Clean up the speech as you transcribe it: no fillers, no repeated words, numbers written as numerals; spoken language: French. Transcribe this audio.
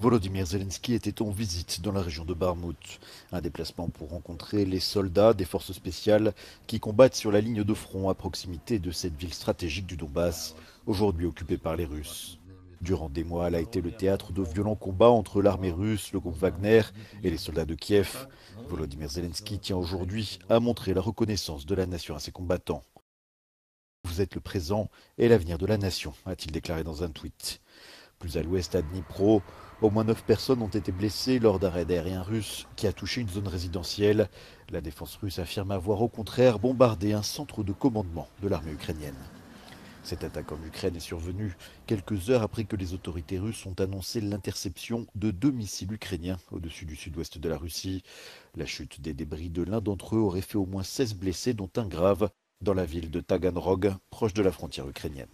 Volodymyr Zelensky était en visite dans la région de Bakhmout. Un déplacement pour rencontrer les soldats des forces spéciales qui combattent sur la ligne de front à proximité de cette ville stratégique du Donbass, aujourd'hui occupée par les Russes. Durant des mois, elle a été le théâtre de violents combats entre l'armée russe, le groupe Wagner et les soldats de Kiev. Volodymyr Zelensky tient aujourd'hui à montrer la reconnaissance de la nation à ses combattants. « Vous êtes le présent et l'avenir de la nation », a-t-il déclaré dans un tweet. Plus à l'ouest, à Dnipro, au moins 9 personnes ont été blessées lors d'un raid aérien russe qui a touché une zone résidentielle. La défense russe affirme avoir au contraire bombardé un centre de commandement de l'armée ukrainienne. Cette attaque en Ukraine est survenue quelques heures après que les autorités russes ont annoncé l'interception de 2 missiles ukrainiens au-dessus du sud-ouest de la Russie. La chute des débris de l'un d'entre eux aurait fait au moins 16 blessés, dont un grave, dans la ville de Taganrog, proche de la frontière ukrainienne.